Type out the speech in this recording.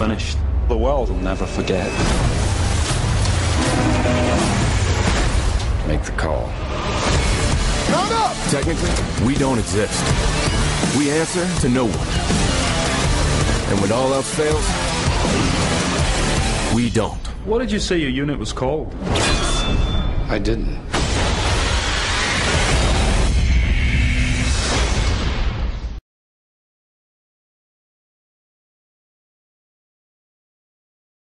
finished. The world will never forget. Make the call. Count up! Technically, we don't exist. We answer to no one. And when all else fails, we don't. What did you say your unit was called? I didn't.